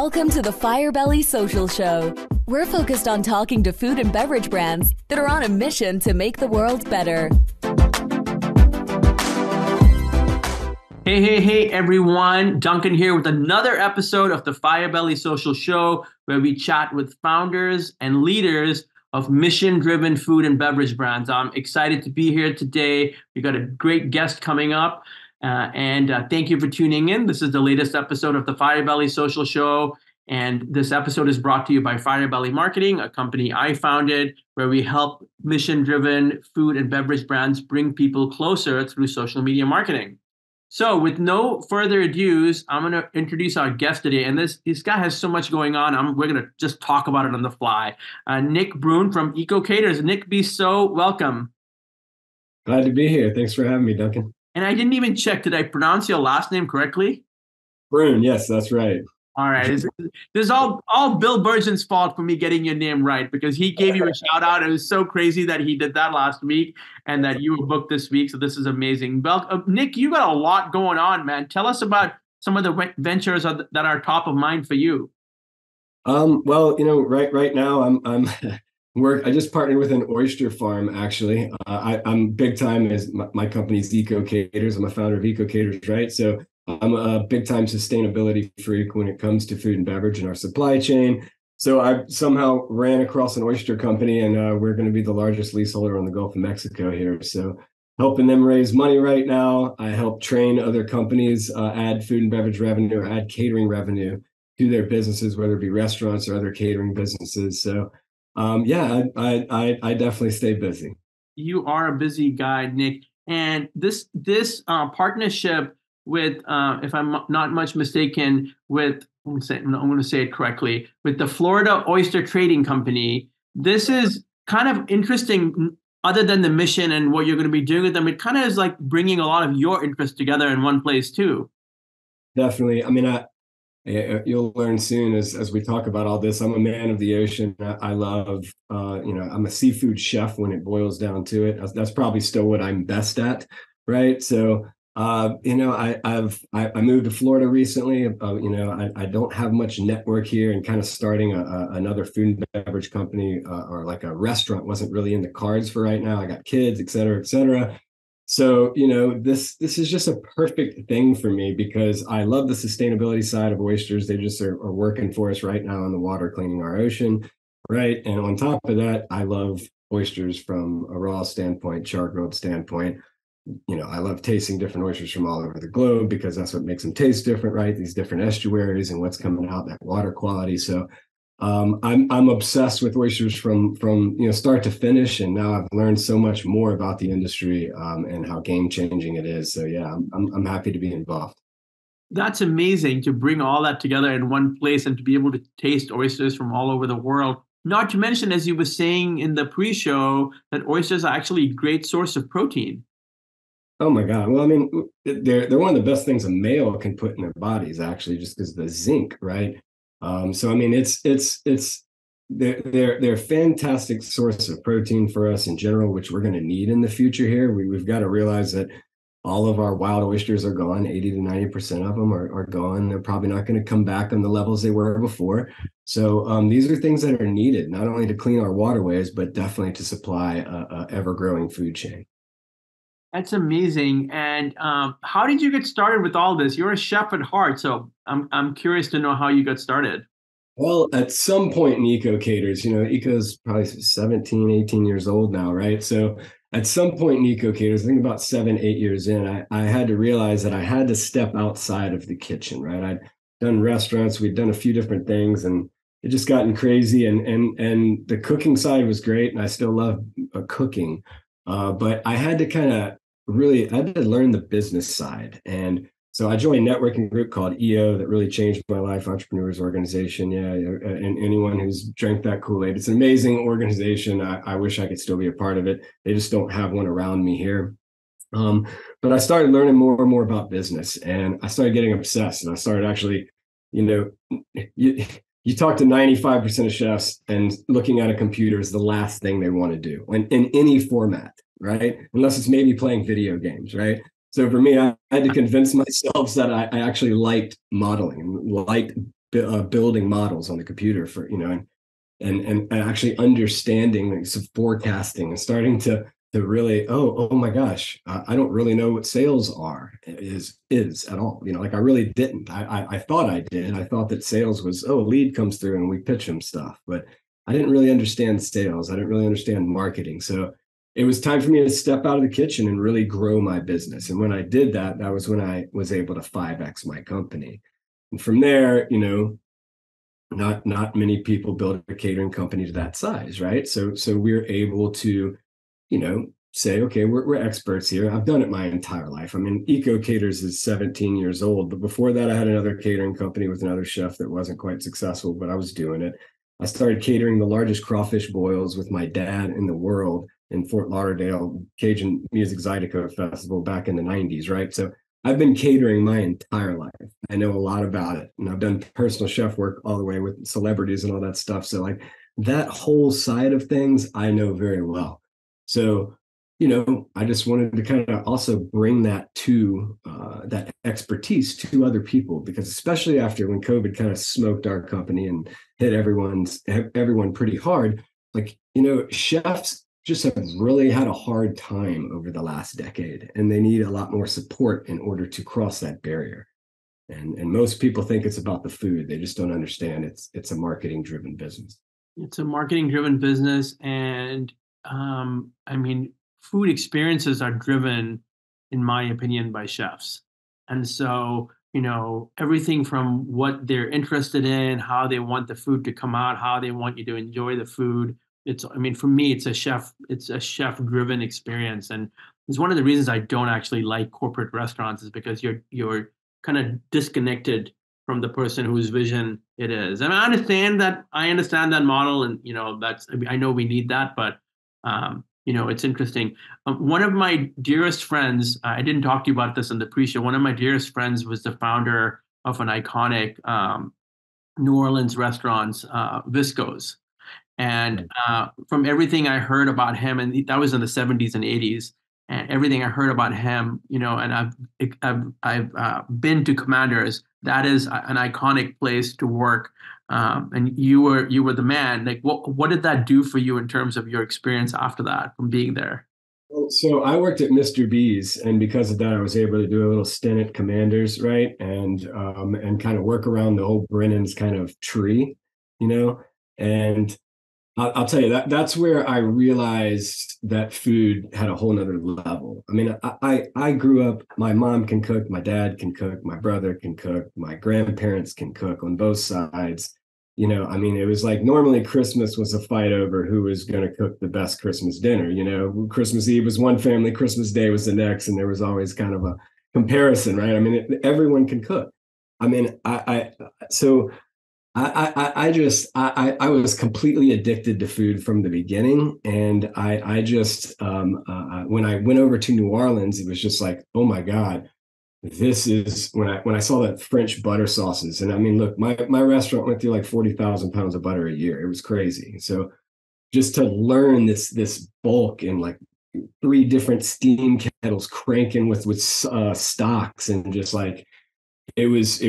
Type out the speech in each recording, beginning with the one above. Welcome to the Firebelly Social Show. We're focused on talking to food and beverage brands that are on a mission to make the world better. Hey everyone, Duncan here with another episode of the Firebelly Social Show, where we chat with founders and leaders of mission-driven food and beverage brands. I'm excited to be here today. We've got a great guest coming up. Thank you for tuning in. This is the latest episode of the Firebelly Social Show, and this episode is brought to you by Firebelly Marketing, a company I founded where we help mission-driven food and beverage brands bring people closer through social media marketing. So with no further ado, I'm going to introduce our guest today. And this guy has so much going on. We're going to just talk about it on the fly. Nick Brune from Eco Caters. Nick B., so welcome. Glad to be here. Thanks for having me, Duncan. And I didn't even check. Did I pronounce your last name correctly? Brune. Yes, that's right. All right. This is all Bill Burgeon's fault for me getting your name right, because he gave you a shout out. It was so crazy that he did that last week and that you were booked this week. So this is amazing. Nick, you got a lot going on, man. Tell us about some of the ventures that are top of mind for you. Right now I'm I just partnered with an oyster farm, actually. I'm big time as my company's Eco Caters. I'm a founder of Eco Caters, right? So I'm a big time sustainability freak when it comes to food and beverage and our supply chain. So I somehow ran across an oyster company, and we're going to be the largest leaseholder on the Gulf of Mexico here. So helping them raise money right now. I help train other companies, add food and beverage revenue, or add catering revenue to their businesses, whether it be restaurants or other catering businesses. So I definitely stay busy. You are a busy guy, Nick. And this partnership with, if I'm not much mistaken, with the Florida Oyster Trading Company. This is kind of interesting, other than the mission and what you're going to be doing with them. It kind of is like bringing a lot of your interests together in one place too. Definitely. I mean, you'll learn soon as we talk about all this. I'm a man of the ocean. I love, I'm a seafood chef when it boils down to it. That's probably still what I'm best at, right? So, I moved to Florida recently. I don't have much network here, and kind of starting another food and beverage company or like a restaurant wasn't really in the cards for right now. I got kids, et cetera, et cetera. So, this is just a perfect thing for me, because I love the sustainability side of oysters. They just are working for us right now on the water, cleaning our ocean, right? And on top of that, I love oysters from a raw standpoint, char-grilled standpoint. I love tasting different oysters from all over the globe, because that's what makes them taste different, right? These different estuaries and what's coming out, that water quality. So I'm obsessed with oysters from start to finish, and now I've learned so much more about the industry and how game changing it is. So yeah, I'm happy to be involved. That's amazing to bring all that together in one place and to be able to taste oysters from all over the world. Not to mention, as you were saying in the pre-show, that oysters are actually a great source of protein. Oh my God. Well, I mean, they're one of the best things a male can put in their bodies, actually, just because of the zinc, right? So I mean, they're a fantastic source of protein for us in general, which we're going to need in the future here. We've got to realize that all of our wild oysters are gone. 80 to 90% of them are gone. They're probably not going to come back on the levels they were before. So these are things that are needed, not only to clean our waterways, but definitely to supply an ever-growing food chain. That's amazing. And how did you get started with all this? You're a chef at heart, so I'm curious to know how you got started. Well, at some point in Eco Caters, Eco's probably 17, 18 years old now, right? So at some point in Eco Caters, I think about 7, 8 years in, I had to realize that I had to step outside of the kitchen, right? I'd done restaurants, we'd done a few different things, and it just gotten crazy. And the cooking side was great, and I still love cooking, but I had to I had to learn the business side. And so I joined a networking group called EO that really changed my life, Entrepreneurs Organization. Yeah. And anyone who's drank that Kool-Aid, it's an amazing organization. I wish I could still be a part of it. They just don't have one around me here. But I started learning more and more about business, and I started getting obsessed, and I started actually, you talk to 95% of chefs, and looking at a computer is the last thing they want to do in any format, right? Unless it's maybe playing video games, right? So for me, I had to convince myself that I actually liked modeling and liked building models on the computer for, you know, and actually understanding, like, some forecasting and starting to really, oh my gosh, I don't really know what sales is at all. You know, like I really didn't. I thought I did. I thought that sales was, oh, a lead comes through and we pitch them stuff, but I didn't really understand sales. I didn't really understand marketing. So it was time for me to step out of the kitchen and really grow my business. And when I did that, that was when I was able to 5X my company. And from there, you know, not many people build a catering company to that size, right? So we're able to, you know, say, okay, we're experts here. I've done it my entire life. I mean, Eco Caters is 17 years old, but before that, I had another catering company with another chef that wasn't quite successful, but I was doing it. I started catering the largest crawfish boils with my dad in the world in Fort Lauderdale, Cajun Music Zydeco Festival back in the 90s, right? So I've been catering my entire life. I know a lot about it, and I've done personal chef work all the way with celebrities and all that stuff. So like that whole side of things, I know very well. So, you know, I just wanted to kind of also bring that to that expertise to other people, because especially after when COVID kind of smoked our company and hit everyone pretty hard, like, you know, chefs just have really had a hard time over the last decade, and they need a lot more support in order to cross that barrier. And most people think it's about the food. They just don't understand it's a marketing driven business. It's a marketing driven business, and I mean, food experiences are driven, in my opinion, by chefs. And so, you know, everything from what they're interested in, how they want the food to come out, how they want you to enjoy the food. It's, I mean, for me, it's a chef driven experience. And it's one of the reasons I don't actually like corporate restaurants, is because you're kind of disconnected from the person whose vision it is. And I understand that model. And, you know, I know we need that, but you know, it's interesting. One of my dearest friends, I didn't talk to you about this in the pre-show. One of my dearest friends was the founder of an iconic New Orleans restaurant, Visco's. And from everything I heard about him, and that was in the 70s and 80s, and everything I heard about him, you know, and I've been to Commanders. That is an iconic place to work. And you were the man. Like, what did that do for you in terms of your experience after that from being there? So I worked at Mr. B's, and because of that, I was able to do a little stint at Commanders, right? And kind of work around the whole Brennan's kind of tree, you know. And I'll tell you that's where I realized that food had a whole nother level. I mean, I grew up, my mom can cook, my dad can cook, my brother can cook, my grandparents can cook on both sides. You know, I mean, it was like normally Christmas was a fight over who was going to cook the best Christmas dinner. You know, Christmas Eve was one family, Christmas Day was the next, and there was always kind of a comparison, right? I mean, everyone can cook. I mean, I was completely addicted to food from the beginning. And I just when I went over to New Orleans, it was just like, oh my God, this is when I saw that French butter sauces. And I mean, look, my restaurant went through like 40,000 pounds of butter a year. It was crazy. So just to learn this bulk and like three different steam kettles cranking with stocks, and just like, it was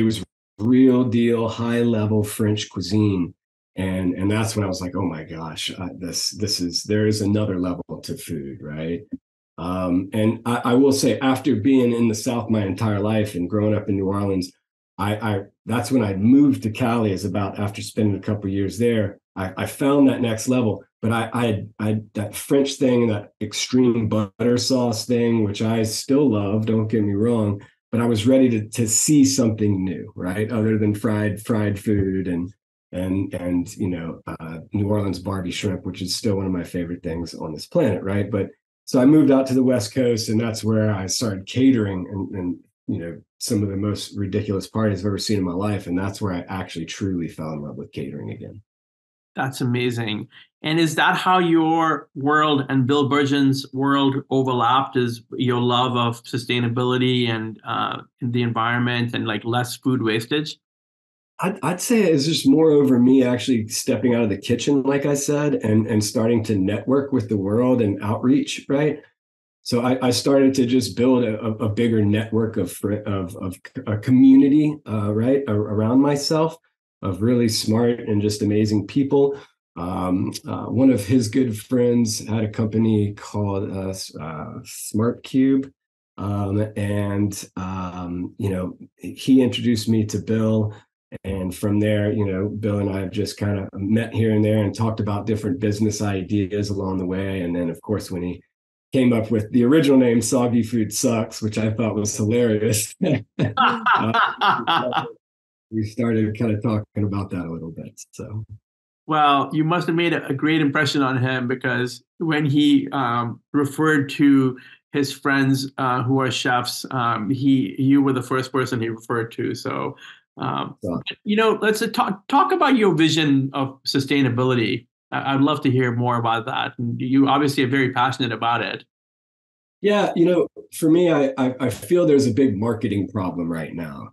real deal, high level French cuisine. And that's when I was like, oh my gosh, there is another level to food, right? And I will say, after being in the South my entire life and growing up in New Orleans, that's when I moved to Cali, after spending a couple of years there. I found that next level, but I that French thing, that extreme butter sauce thing, which I still love, don't get me wrong, but I was ready to see something new, right? Other than fried food and you know, New Orleans Barbie shrimp, which is still one of my favorite things on this planet, right? But so I moved out to the West Coast, and that's where I started catering, and you know, some of the most ridiculous parties I've ever seen in my life. And that's where I actually truly fell in love with catering again. That's amazing. And is that how your world and Bill Burgeon's world overlapped? Is your love of sustainability and the environment and like less food wastage? I'd say it's just more over me actually stepping out of the kitchen, like I said, and starting to network with the world and outreach, right? So I started to just build a bigger network of a community, right, around myself. of really smart and just amazing people. One of his good friends had a company called Smart Cube. You know, he introduced me to Bill. And from there, you know, Bill and I have just kind of met here and there and talked about different business ideas along the way. And then, of course, when he came up with the original name, Soggy Food Sucks, which I thought was hilarious. We started kind of talking about that a little bit. So, well, you must have made a great impression on him, because when he referred to his friends who are chefs, you were the first person he referred to. So, you know, let's talk about your vision of sustainability. I'd love to hear more about that. And you obviously are very passionate about it. Yeah, you know, for me, I feel there's a big marketing problem right now.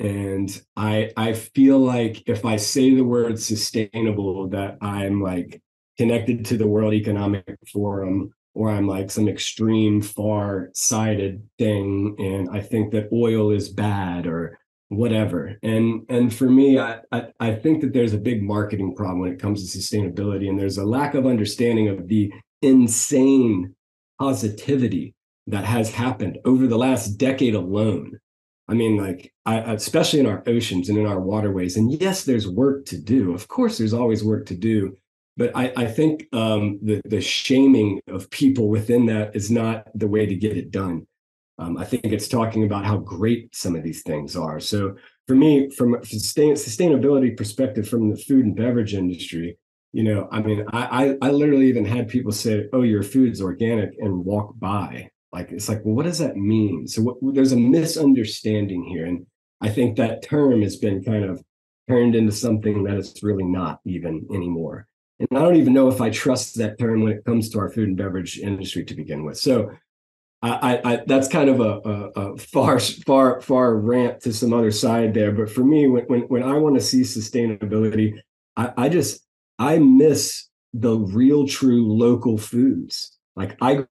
And I feel like if I say the word sustainable, that I'm like connected to the World Economic Forum, or I'm like some extreme far-sighted thing, and I think that oil is bad or whatever. And for me, I think that there's a big marketing problem when it comes to sustainability, and there's a lack of understanding of the insane positivity that has happened over the last decade alone. I mean, like, especially in our oceans and in our waterways. And yes, there's work to do. Of course, there's always work to do. But I think the shaming of people within that is not the way to get it done. I think it's talking about how great some of these things are. So for me, from a sustainability perspective, from the food and beverage industry, you know, I mean, I literally even had people say, oh, your food's organic, and walk by. Like, it's like, well, what does that mean? So there's a misunderstanding here. And I think that term has been kind of turned into something that it's really not even anymore. And I don't even know if I trust that term when it comes to our food and beverage industry to begin with. So I that's kind of a far rant to some other side there. But for me, when I want to see sustainability, I miss the real, true local foods. Like, I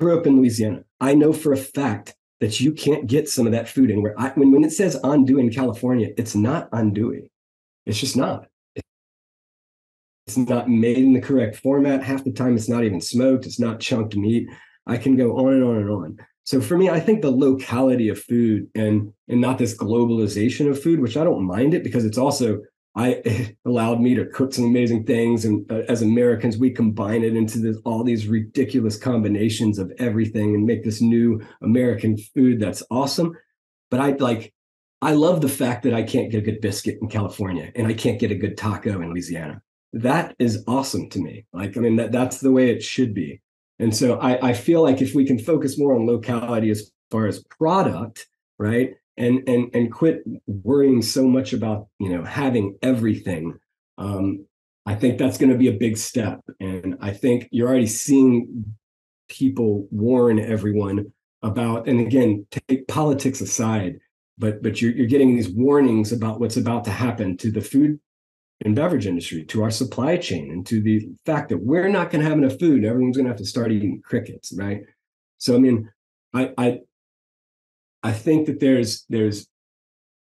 grew up in Louisiana. I know for a fact that you can't get some of that food anywhere. When it says andouille in California, it's not andouille. It's just not. It's not made in the correct format. Half the time, it's not even smoked. It's not chunked meat. I can go on and on and on. So for me, I think the locality of food and not this globalization of food, which I don't mind it, because it's also, it allowed me to cook some amazing things. And as Americans, we combine it into all these ridiculous combinations of everything and make this new American food that's awesome. But I love the fact that I can't get a good biscuit in California, and I can't get a good taco in Louisiana. That is awesome to me. Like, I mean, that's the way it should be. And so I feel like if we can focus more on locality as far as product, right? And quit worrying so much about, you know, having everything. I think that's going to be a big step. And I think you're already seeing people warn everyone about, and again, take politics aside, but you're getting these warnings about what's about to happen to the food and beverage industry, to our supply chain, and to the fact that we're not going to have enough food. Everyone's going to have to start eating crickets, right? So, I mean, I think that there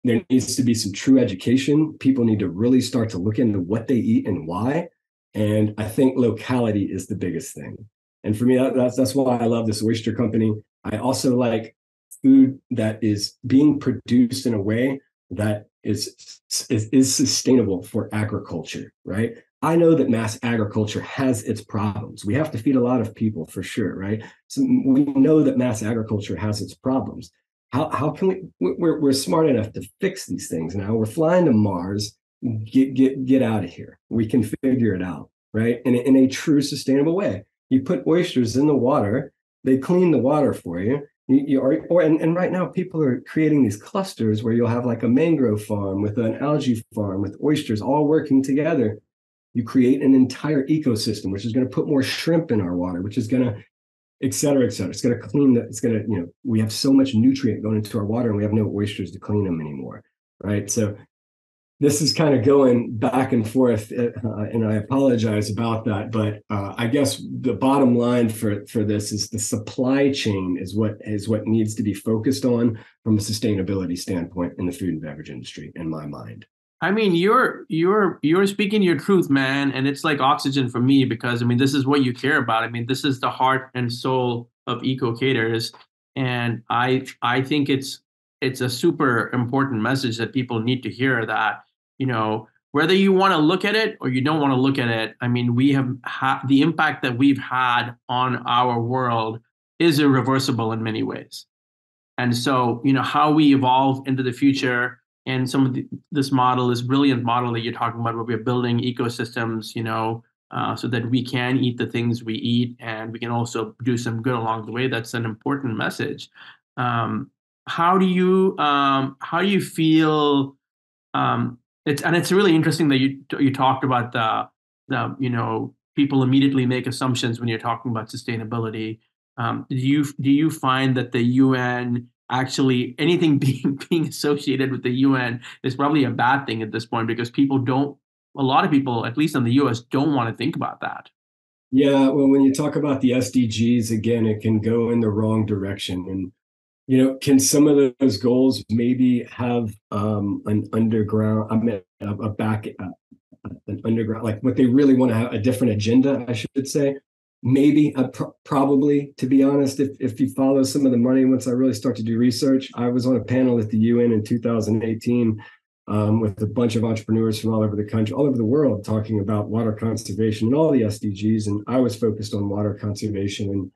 needs to be some true education. People need to really start to look into what they eat and why. And I think locality is the biggest thing. And for me, that's why I love this oyster company. I also like food that is being produced in a way that is sustainable for agriculture, right? I know that mass agriculture has its problems. We have to feed a lot of people for sure, right? So we know that mass agriculture has its problems. How can we're smart enough to fix these things now. We're flying to Mars. Get out of here. We can figure it out, right? And in a true sustainable way. You put oysters in the water, they clean the water for you. And right now people are creating these clusters where you'll have like a mangrove farm with an algae farm with oysters all working together. You create an entire ecosystem, which is going to put more shrimp in our water, which is going to, et cetera, et cetera. It's going to clean that. It's going to, you know, we have so much nutrient going into our water, and we have no oysters to clean them anymore, right? So this is kind of going back and forth, and I apologize about that. But I guess the bottom line for this is the supply chain is what needs to be focused on from a sustainability standpoint in the food and beverage industry, in my mind. I mean, you're speaking your truth, man. And it's like oxygen for me, because, I mean, this is what you care about. I mean, this is the heart and soul of Eco Caters. And I think it's a super important message that people need to hear, that, you know, whether you want to look at it or you don't want to look at it, I mean, we have the impact that we've had on our world is irreversible in many ways. And so, you know, how we evolve into the future, and some of this model, this brilliant model that you're talking about, where we're building ecosystems, you know, so that we can eat the things we eat, and we can also do some good along the way. That's an important message. How do you feel? It's really interesting that you talked about the you know, people immediately make assumptions when you're talking about sustainability. Do you find that the UN, actually, anything being associated with the UN is probably a bad thing at this point, because a lot of people, at least in the US, don't want to think about that? Yeah, well, when you talk about the SDGs, again, it can go in the wrong direction. And, you know, can some of those goals maybe have an underground, like what they really want to have, a different agenda, I should say? Maybe, probably, to be honest, if you follow some of the money, once I really start to do research, I was on a panel at the UN in 2018 with a bunch of entrepreneurs from all over the country, all over the world, talking about water conservation and all the SDGs. And I was focused on water conservation. And,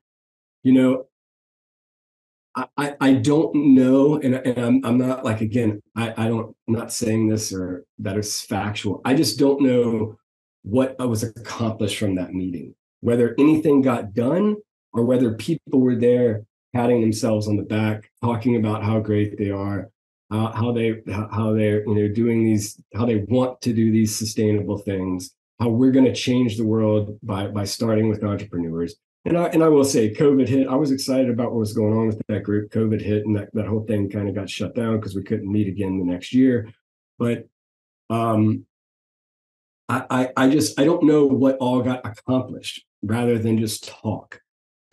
you know, I don't know, and I'm not, like, again, I'm not saying this or that is factual. I just don't know what I was accomplished from that meeting, whether anything got done or whether people were there patting themselves on the back, talking about how great they are, how they're you know, doing these, how they want to do these sustainable things, how we're going to change the world by starting with entrepreneurs. And I will say, COVID hit. I was excited about what was going on with that group. COVID hit, and that whole thing kind of got shut down because we couldn't meet again the next year. But I don't know what all got accomplished, rather than just talk.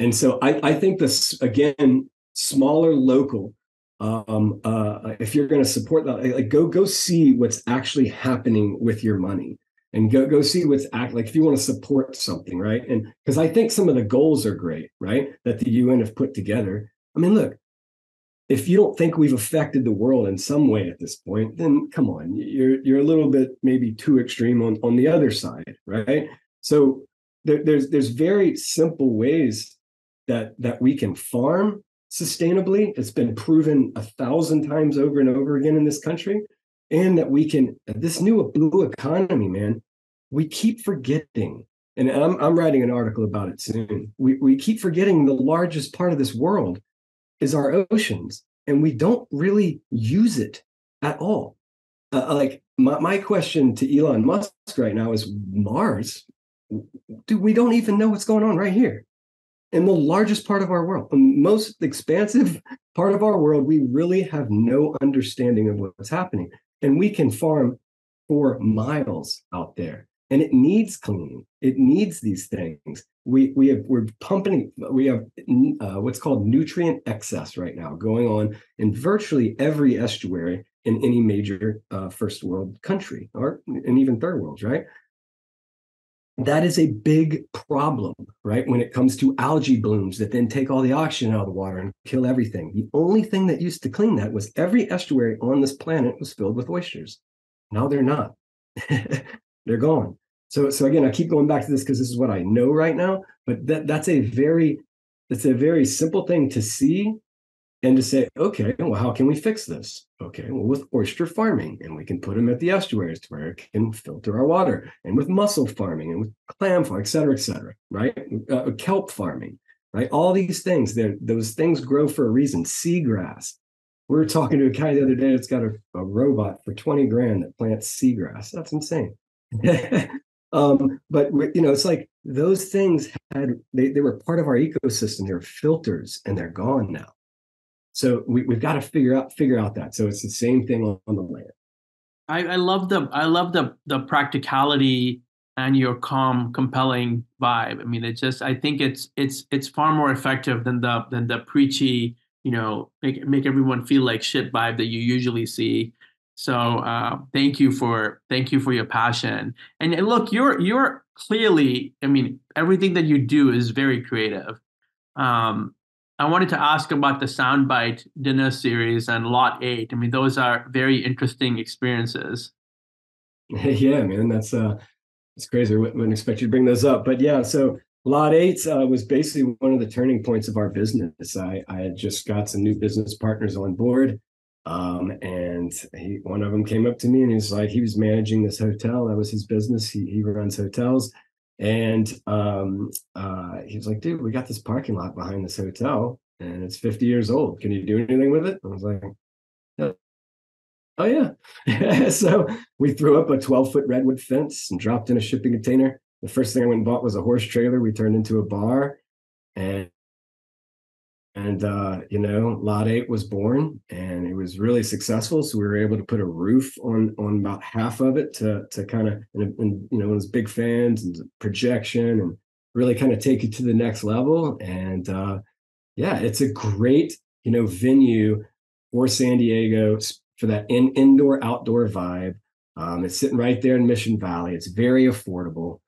And so I think this, again, smaller, local, if you're going to support that, like, go see what's actually happening with your money, and go see like, if you want to support something, right? And because I think some of the goals are great, right, that the UN have put together. I mean, look, if you don't think we've affected the world in some way at this point, then come on, you're a little bit maybe too extreme on the other side, right? So there's very simple ways that we can farm sustainably. It's been proven 1,000 times over and over again in this country. And that we can, this new blue economy, man, we keep forgetting. And I'm writing an article about it soon. We keep forgetting the largest part of this world is our oceans, and we don't really use it at all. Like, my question to Elon Musk right now is, Mars, dude, we don't even know what's going on right here in the largest part of our world, the most expansive part of our world. We really have no understanding of what's happening, and we can farm for miles out there, and it needs cleaning. It needs these things. We have what's called nutrient excess right now going on in virtually every estuary in any major first world country, or and even third worlds, right? That is a big problem, right? When it comes to algae blooms that then take all the oxygen out of the water and kill everything. The only thing that used to clean that was every estuary on this planet was filled with oysters. Now they're not. They're gone. So again, I keep going back to this because this is what I know right now, but that's a very simple thing to see and to say, okay, well, how can we fix this? Okay, well, with oyster farming, and we can put them at the estuaries where it can filter our water, and with mussel farming, and with clam farming, et cetera, right? Kelp farming, right? All these things, those things grow for a reason. Seagrass. We were talking to a guy the other day that's got a robot for $20,000 that plants seagrass. That's insane. But, you know, it's like those things they were part of our ecosystem. They're filters, and they're gone now. So we've got to figure out that. So it's the same thing on the land. I love the practicality and your calm, compelling vibe. I mean, I think it's far more effective than the preachy, you know, make everyone feel like shit vibe that you usually see. So thank you for your passion. And look, you're clearly, I mean, everything that you do is very creative. I wanted to ask about the Soundbite dinner series and Lot 8. I mean, those are very interesting experiences. Yeah, man, that's crazy. I wouldn't expect you to bring those up. But yeah, so Lot 8 was basically one of the turning points of our business. I had just got some new business partners on board. And one of them came up to me and he's like, he was managing this hotel. That was his business. He runs hotels. And he was like, dude, we got this parking lot behind this hotel and it's 50 years old. Can you do anything with it? I was like, no. Oh, yeah. So we threw up a 12-foot redwood fence and dropped in a shipping container. The first thing I went and bought was a horse trailer. We turned into a bar. And you know, Lot 8 was born and it was really successful. So we were able to put a roof on about half of it to kind of, and you know, those big fans and projection and really kind of take it to the next level. And yeah, it's a great, you know, venue for San Diego for that indoor-outdoor vibe. It's sitting right there in Mission Valley. It's very affordable.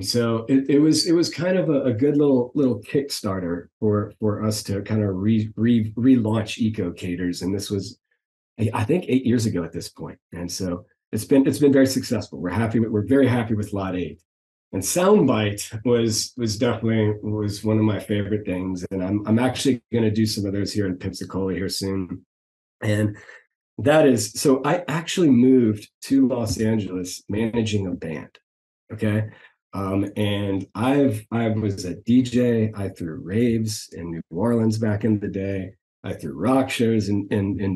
So it was kind of a good little Kickstarter for us to kind of relaunch Eco Caters, and this was, I think, 8 years ago at this point. And so it's been very successful. We're very happy with Lot 8, and Soundbite was definitely one of my favorite things. And I'm actually going to do some of those here in Pensacola here soon, and that is so. I actually moved to Los Angeles managing a band. Okay. And I was a DJ. I threw raves in New Orleans back in the day. I threw rock shows in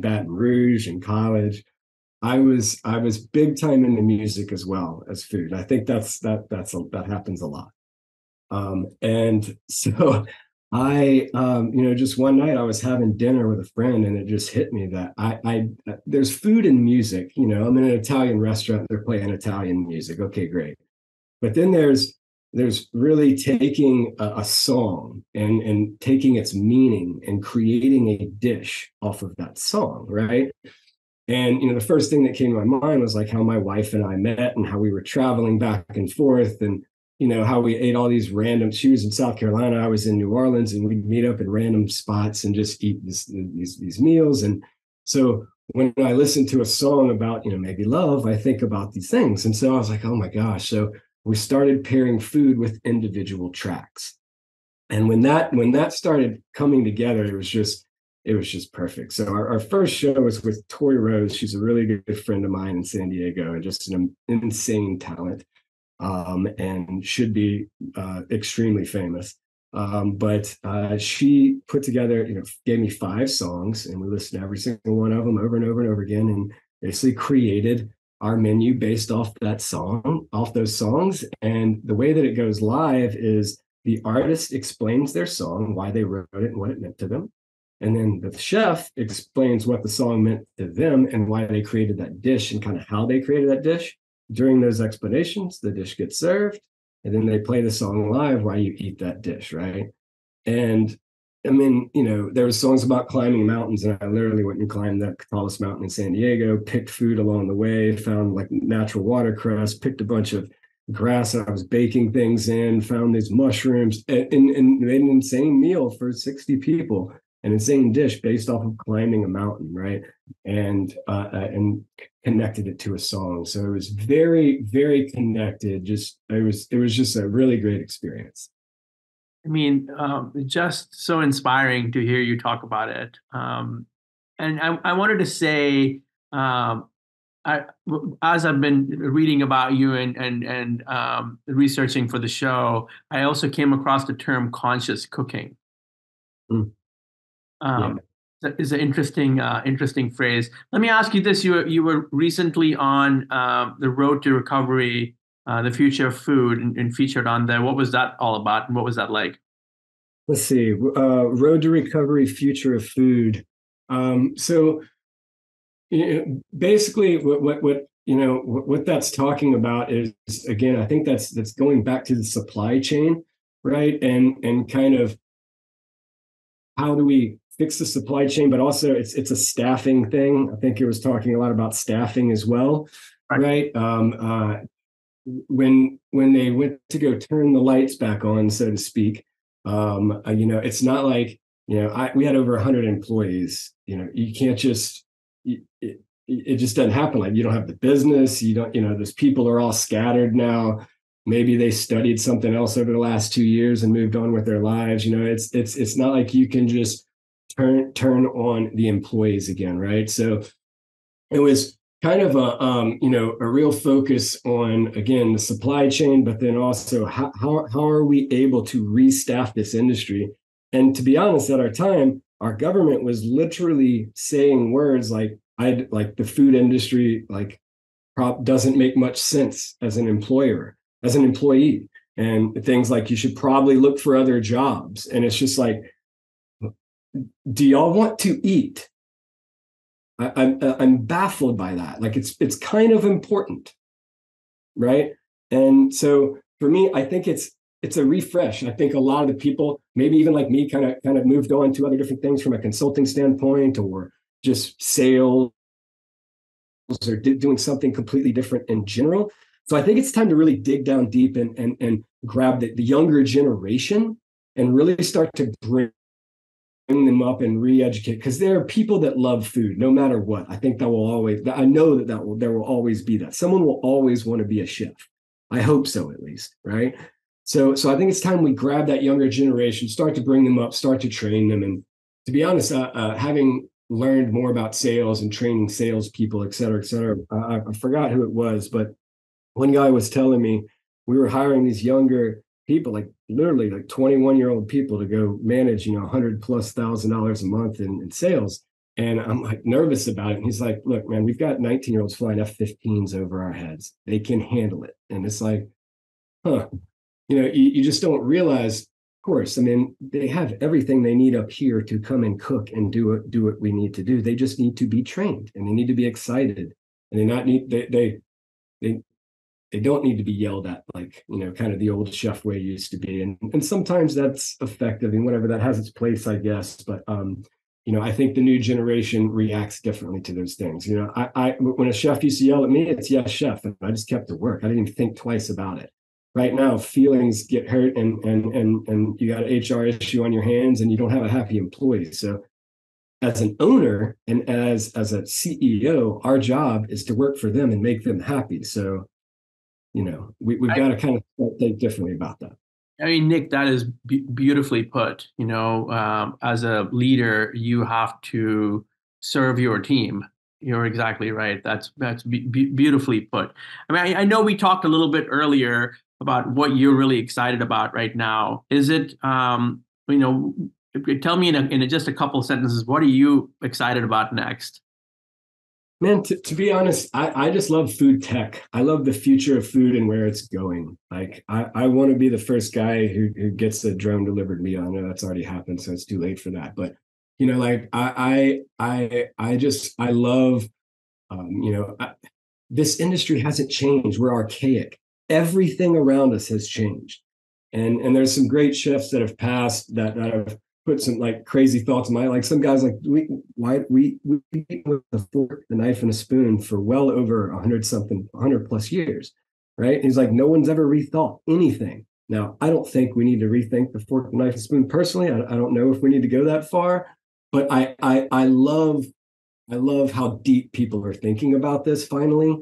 Baton Rouge in college. I was big time into music as well as food. I think that happens a lot. And so I, you know, just one night I was having dinner with a friend and it just hit me that I there's food and music. You know, I'm in an Italian restaurant. They're playing Italian music. Okay, great. But then there's really taking a song and taking its meaning and creating a dish off of that song, right? And, you know, the first thing that came to my mind was like how my wife and I met and how we were traveling back and forth and, you know, how we ate all these random, she was in South Carolina, I was in New Orleans, and we'd meet up in random spots and just eat these meals. And so when I listen to a song about, you know, maybe love, I think about these things. And so I was like, oh my gosh. So we started pairing food with individual tracks. And when that started coming together, it was just perfect. So our first show was with Tori Rose. She's a really good friend of mine in San Diego and just an insane talent, and should be extremely famous. But she put together, you know, gave me 5 songs and we listened to every single one of them over and over and over again, and basically created our menu based off that song, off those songs. And the way that it goes live is the artist explains their song, why they wrote it and what it meant to them. And then the chef explains what the song meant to them and why they created that dish and kind of how they created that dish. During those explanations, the dish gets served. And then they play the song live while you eat that dish, right? And I mean, you know, there were songs about climbing mountains, and I literally went and climbed that tallest mountain in San Diego, picked food along the way, found like natural watercress, picked a bunch of grass that I was baking things in, found these mushrooms, and made an insane meal for 60 people, an insane dish based off of climbing a mountain, right? And connected it to a song. So it was very, very connected. It was just a really great experience. I mean, just so inspiring to hear you talk about it. And I wanted to say, as I've been reading about you and researching for the show, I also came across the term conscious cooking. That is an interesting phrase. Let me ask you this: you were recently on the Road to Recovery, the Future of Food, and featured on there. What was that all about, and what was that like? Let's see, Road to Recovery, Future of Food. So Basically, what that's talking about is, again, I think that's going back to the supply chain, right? And kind of how do we fix the supply chain, but also it's a staffing thing. I think it was talking a lot about staffing as well, right? When they went to go turn the lights back on, so to speak, it's not like, we had over 100 employees. You can't just, it just doesn't happen. Like, you don't have the business, those people are all scattered now. Maybe they studied something else over the last 2 years and moved on with their lives. It's not like you can just turn on the employees again, right? So it was kind of a real focus on, again, the supply chain, but then also how are we able to restaff this industry? And to be honest, at our time, our government was literally saying words like, the food industry doesn't make much sense as an employer, as an employee, and things like you should probably look for other jobs. And it's just like, do y'all want to eat? I'm baffled by that. Like it's kind of important, right? And so for me, I think it's a refresh. I think a lot of the people, maybe even like me, kind of moved on to other different things from a consulting standpoint, or just sales, or doing something completely different in general. So I think it's time to really dig down deep and grab the younger generation and really start to bring them up and re-educate, because there are people that love food no matter what. I think that will always, I know there will always be that. Someone will always want to be a chef. I hope so, at least, right? So I think it's time we grab that younger generation, start to bring them up, start to train them. And to be honest, having learned more about sales and training sales people, et cetera, I forgot who it was, but one guy was telling me we were hiring these younger people, like literally like 21-year-old people to go manage, $100,000+ a month in sales. And I'm like nervous about it. And he's like, look, man, we've got 19-year-olds flying F-15s over our heads. They can handle it. And it's like, you just don't realize, of course, I mean, they have everything they need up here to come and cook and do what we need to do. They just need to be trained, and they need to be excited, and they don't need to be yelled at, like, kind of the old chef way used to be. And sometimes that's effective, and whatever, that has its place, I guess. But, I think the new generation reacts differently to those things. When a chef used to yell at me, it's yes, chef. And I just kept to work. I didn't even think twice about it. Right now, feelings get hurt, and you got an HR issue on your hands, and you don't have a happy employee. So as an owner and as a CEO, our job is to work for them and make them happy. So, we've got to kind of think differently about that. I mean, Nick, that is beautifully put. As a leader, you have to serve your team. You're exactly right. That's beautifully put. I mean, I know we talked a little bit earlier about what you're really excited about right now. Is it, tell me in just a couple sentences, what are you excited about next? Man, to be honest, I just love food tech. I love the future of food and where it's going. Like, I want to be the first guy who gets the drone delivered meal. I know that's already happened, so it's too late for that. But I love, this industry hasn't changed. We're archaic. Everything around us has changed, and there's some great chefs that have passed that have put some like crazy thoughts in my, like some guys like we eat with a fork, a knife, and a spoon for well over 100 plus years, right? And he's like, no one's ever rethought anything. Now, I don't think we need to rethink the fork, knife, and spoon personally. I don't know if we need to go that far, but I love how deep people are thinking about this. Finally,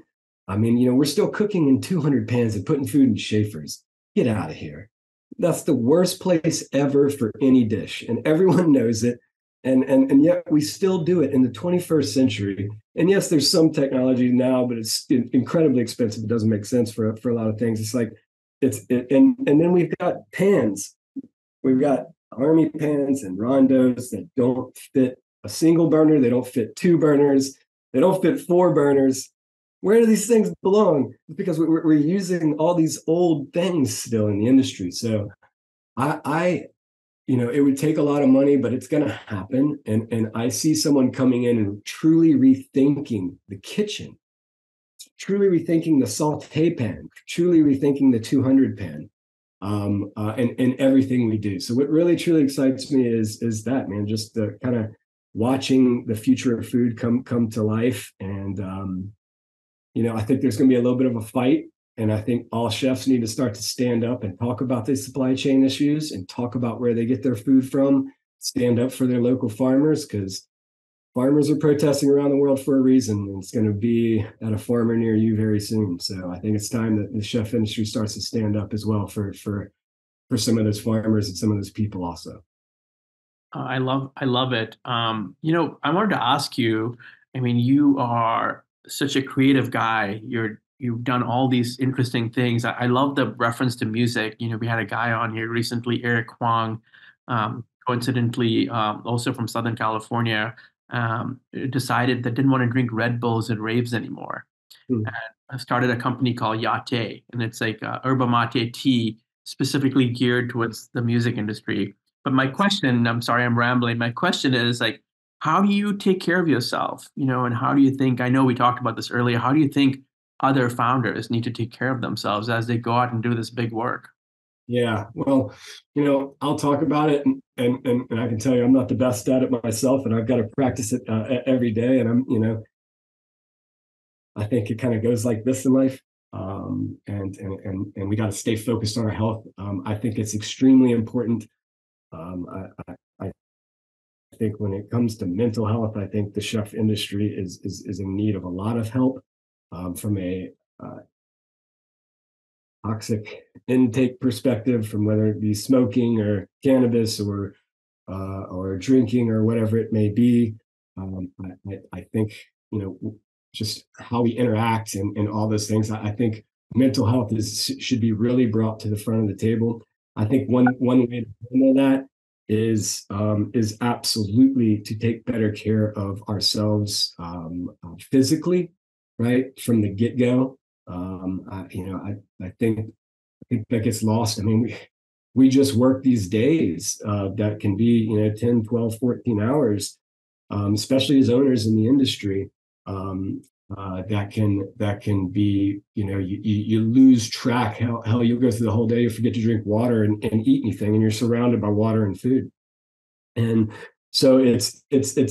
I mean, we're still cooking in 200 pans and putting food in chafers. Get out of here. That's the worst place ever for any dish, and everyone knows it. And yet we still do it in the 21st century. And yes, there's some technology now, but it's incredibly expensive. It doesn't make sense for a lot of things. It's like and then we've got pans. We've got army pans and rondos that don't fit a single burner. They don't fit two burners. They don't fit four burners. Where do these things belong? Because we're using all these old things still in the industry. So I you know, it would take a lot of money, but it's going to happen. And I see someone coming in and truly rethinking the kitchen, truly rethinking the saute pan, truly rethinking the 200 pan, and everything we do. So what really truly excites me is that, man, just the kind of watching the future of food come to life. And, you know, I think there's going to be a little bit of a fight. And I think all chefs need to start to stand up and talk about these supply chain issues and talk about where they get their food from, stand up for their local farmers, because farmers are protesting around the world for a reason. And it's going to be at a farmer near you very soon. So I think it's time that the chef industry starts to stand up as well for some of those farmers and some of those people also. I love it. You know, I wanted to ask you, I mean, you are such a creative guy. You've done all these interesting things. I love the reference to music. You know, we had a guy on here recently, Eric Kwong, coincidentally, also from Southern California, decided that didn't want to drink Red Bulls at raves anymore. Mm. And started a company called Yate, and it's like Herba Mate tea specifically geared towards the music industry. But my question, I'm sorry, I'm rambling. My question is like, how do you take care of yourself? You know, and how do you think, I know we talked about this earlier, how do you think other founders need to take care of themselves as they go out and do this big work? Yeah, well, you know, I'll talk about it, and I can tell you I'm not the best at it myself, and I've got to practice it every day. And I'm, you know, I think it kind of goes like this in life, and we got to stay focused on our health. I think it's extremely important. I think when it comes to mental health, I think the chef industry is in need of a lot of help. From a toxic intake perspective, from whether it be smoking or cannabis or drinking or whatever it may be, I think, you know, just how we interact and all those things. I think mental health should be really brought to the front of the table. I think one way to handle that is absolutely to take better care of ourselves physically. Right from the get-go, I think that gets lost. I mean, we just work these days that can be, you know, 10, 12, 14 hours, especially as owners in the industry, that can be, you know, you lose track. Hell, you'll go through the whole day, you forget to drink water and eat anything, and you're surrounded by water and food. And so it's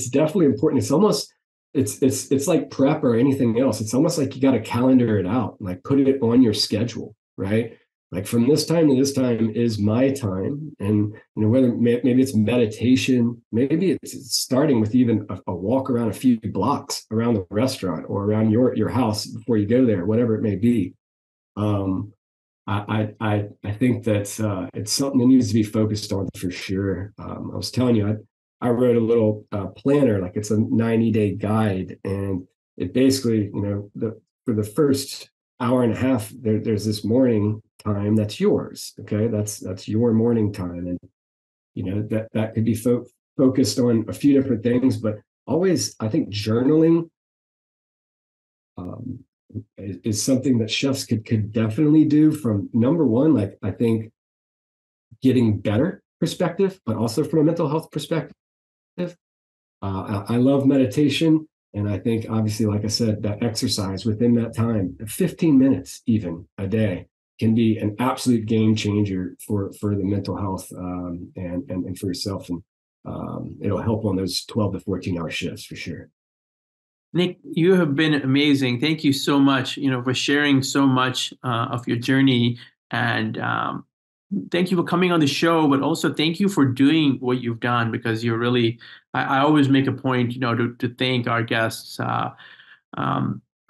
definitely important. It's almost It's like prep or anything else. It's almost like you got to calendar it out, like put it on your schedule, right? Like from this time to this time is my time. And, you know, whether maybe it's meditation, maybe it's starting with even a walk around a few blocks around the restaurant or around your house before you go there, whatever it may be. I think that it's something that needs to be focused on for sure. I was telling you, I wrote a little planner, like it's a 90-day guide, and it basically, you know, for the first hour and a half, there's this morning time that's yours. Okay, that's your morning time, and you know that could be focused on a few different things, but always, I think journaling is something that chefs could definitely do. From number one, like I think getting better perspective, but also from a mental health perspective. I love meditation, and I think obviously, like I said, that exercise within that time, 15 minutes even a day, can be an absolute game changer for the mental health and for yourself, and it'll help on those 12 to 14 hour shifts for sure. Nick, you have been amazing. Thank you so much, you know, for sharing so much of your journey, and thank you for coming on the show, but also thank you for doing what you've done, because you're really, I always make a point, you know, to thank our guests for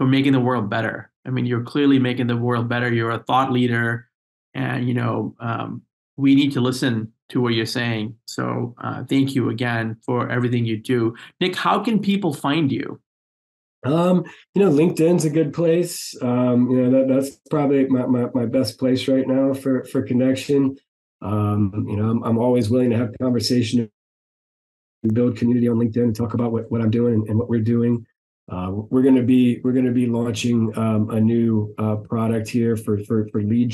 making the world better. I mean, you're clearly making the world better. You're a thought leader, and, you know, we need to listen to what you're saying. So thank you again for everything you do. Nick, how can people find you? You know, LinkedIn's a good place. You know, that's probably my best place right now for connection. You know, I'm always willing to have conversation and build community on LinkedIn and talk about what I'm doing and what we're doing. We're going to be launching a new product here for lead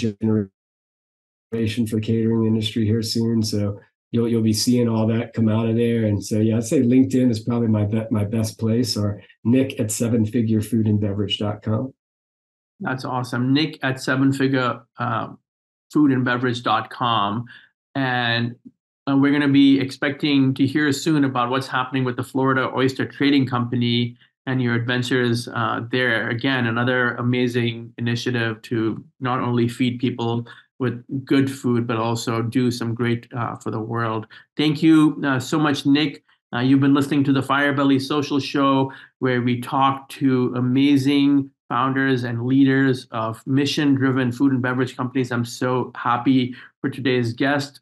generation for the catering industry here soon. So you'll be seeing all that come out of there. And so, yeah, I'd say LinkedIn is probably my best place, or Nick at 7figurefoodandbeverage.com. That's awesome. Nick at 7figurefoodandbeverage.com. And we're going to be expecting to hear soon about what's happening with the Florida Oyster Trading Company and your adventures there. Again, another amazing initiative to not only feed people with good food, but also do some great for the world. Thank you so much, Nick. You've been listening to the Firebelly Social Show, where we talk to amazing founders and leaders of mission-driven food and beverage companies. I'm so happy for today's guest.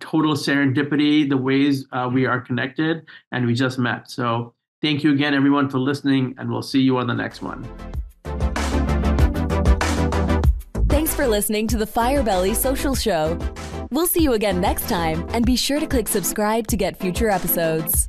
Total serendipity, the ways we are connected, and we just met. So thank you again, everyone, for listening, and we'll see you on the next one. Thanks for listening to the Firebelly Social Show. We'll see you again next time, and be sure to click subscribe to get future episodes.